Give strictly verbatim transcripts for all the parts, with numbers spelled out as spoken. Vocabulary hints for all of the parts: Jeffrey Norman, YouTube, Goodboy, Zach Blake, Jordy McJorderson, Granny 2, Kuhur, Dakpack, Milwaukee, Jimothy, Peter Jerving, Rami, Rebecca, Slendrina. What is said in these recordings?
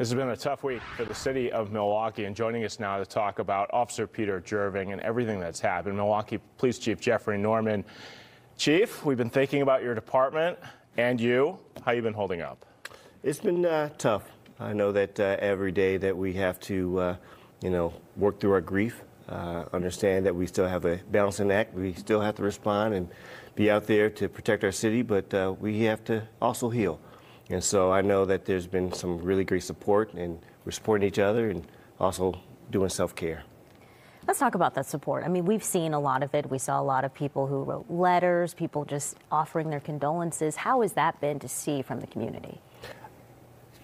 This has been a tough week for the city of Milwaukee, and joining us now to talk about Officer Peter Jerving and everything that's happened, Milwaukee Police Chief Jeffrey Norman. Chief, we've been thinking about your department and you. How you been holding up? It's been uh, tough. I know that uh, every day that we have to, uh, you know, work through our grief, uh, understand that we still have a balancing act. We still have to respond and be out there to protect our city, but uh, we have to also heal. And so I know that there's been some really great support, and we're supporting each other and also doing self-care. Let's talk about that support. I mean, we've seen a lot of it. We saw a lot of people who wrote letters, people just offering their condolences. How has that been to see from the community?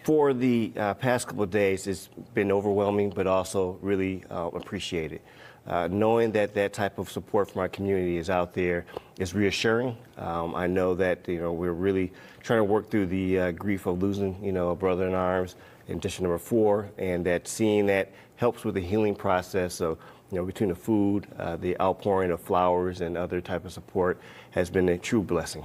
For the uh, past couple of days, it's been overwhelming, but also really uh, appreciated. Uh, knowing that that type of support from our community is out there is reassuring. Um, I know that, you know, we're really trying to work through the uh, grief of losing, you know, a brother in arms in district number four, and that seeing that helps with the healing process of, you know, between the food, uh, the outpouring of flowers and other type of support has been a true blessing.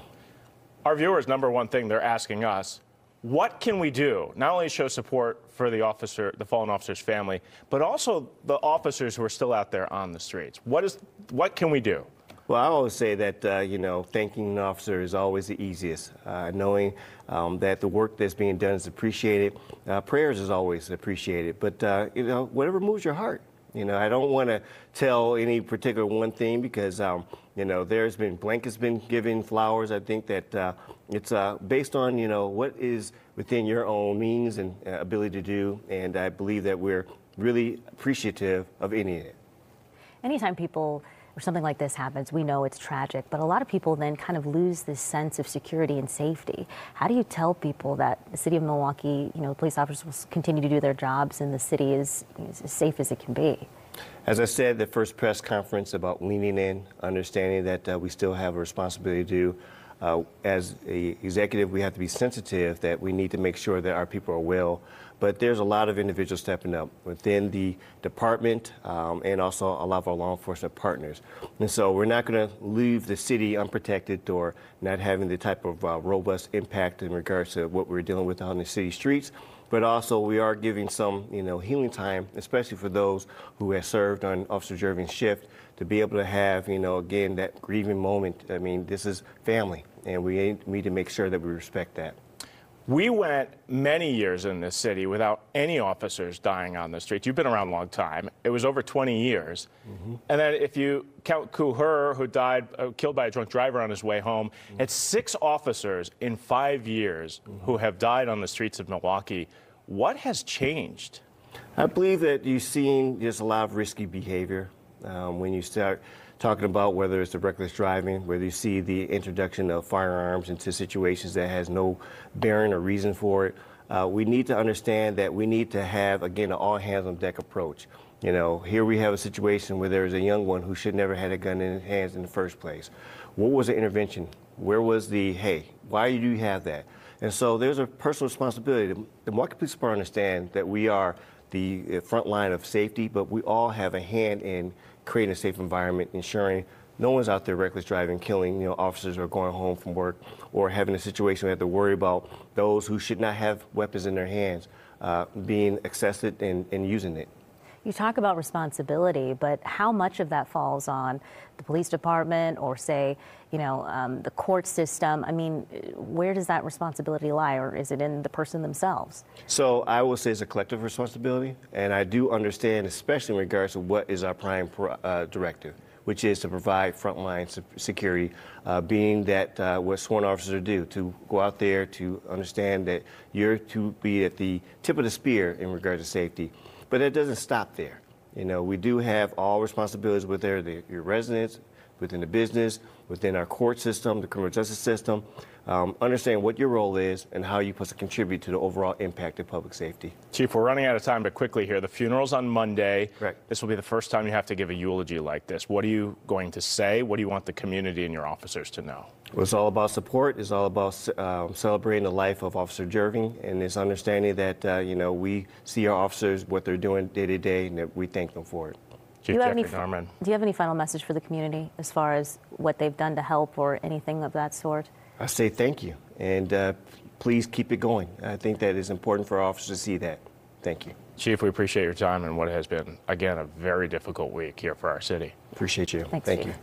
Our viewers, number one thing they're asking us, what can we do, not only show support for the officer, the fallen officer's family, but also the officers who are still out there on the streets? What is, what can we do? Well, I always say that, uh, you know, thanking an officer is always the easiest. Uh, knowing um, that the work that's being done is appreciated. Uh, prayers is always appreciated. But, uh, you know, whatever moves your heart. You know, I don't want to tell any particular one thing because, um, you know, there's been blankets been given, flowers. I think that uh, it's uh, based on, you know, what is within your own means and uh, ability to do. And I believe that we're really appreciative of any of it. Anytime people or something like this happens, we know it's tragic, but a lot of people then kind of lose this sense of security and safety. How do you tell people that the city of Milwaukee, you know, police officers will continue to do their jobs and the city is, is as safe as it can be? As I said, the first press conference about leaning in, understanding that uh, we still have a responsibility to do. Uh, as an executive, we have to be sensitive that we need to make sure that our people are well. But there's a lot of individuals stepping up within the department um, and also a lot of our law enforcement partners. And so we're not going to leave the city unprotected or not having the type of uh, robust impact in regards to what we're dealing with on the city streets. But also we are giving some, you know, healing time, especially for those who have served on Officer Jerving's shift, to be able to have, you know, again, that grieving moment. I mean, this is family. And we need to make sure that we respect that. We went many years in this city without any officers dying on the streets. You've been around a long time. It was over twenty years. Mm-hmm. And then if you count Kuhur, who died, uh, killed by a drunk driver on his way home, mm-hmm. It's six officers in five years mm-hmm. who have died on the streets of Milwaukee. What has changed? I believe that you've seen just a lot of risky behavior. Um, when you start talking about whether it's the reckless driving, whether you see the introduction of firearms into situations that has no bearing or reason for it, uh, we need to understand that we need to have, again, an all-hands-on-deck approach. You know, here we have a situation where there is a young one who should never had a gun in his hands in the first place. What was the intervention? Where was the, hey, why do you have that? And so there's a personal responsibility. The Milwaukee Police Department understand that we are the front line of safety, but we all have a hand in creating a safe environment, ensuring no one's out there reckless driving, killing, you know, officers who are going home from work, or having a situation where we have to worry about those who should not have weapons in their hands uh, being accessed and, and using it. You talk about responsibility, but how much of that falls on the police department or, say, you know, um, the court system? I mean, where does that responsibility lie, or is it in the person themselves? So I will say it's a collective responsibility, and I do understand, especially in regards to what is our prime uh, directive, which is to provide frontline security, uh, being that uh, what sworn officers do, to go out there to understand that you're to be at the tip of the spear in regards to safety. But that doesn't stop there. You know, we do have all responsibilities with their, their, your residents, within the business, within our court system, the criminal justice system. Um, understand what your role is and how you're supposed to contribute to the overall impact of public safety. Chief, we're running out of time, but quickly here. The funeral's on Monday. Correct. This will be the first time you have to give a eulogy like this. What are you going to say? What do you want the community and your officers to know? Well, it's all about support. It's all about uh, celebrating the life of Officer Jerving, and it's understanding that, uh, you know, we see our officers, what they're doing day to day, and that we thank them for it. Chief Jeffrey Norman. Do you have any final message for the community as far as what they've done to help or anything of that sort? I say thank you, and uh, please keep it going. I think that it's important for our officers to see that. Thank you. Chief, we appreciate your time and what has been, again, a very difficult week here for our city. Appreciate you. Thanks, Thank Chief. you.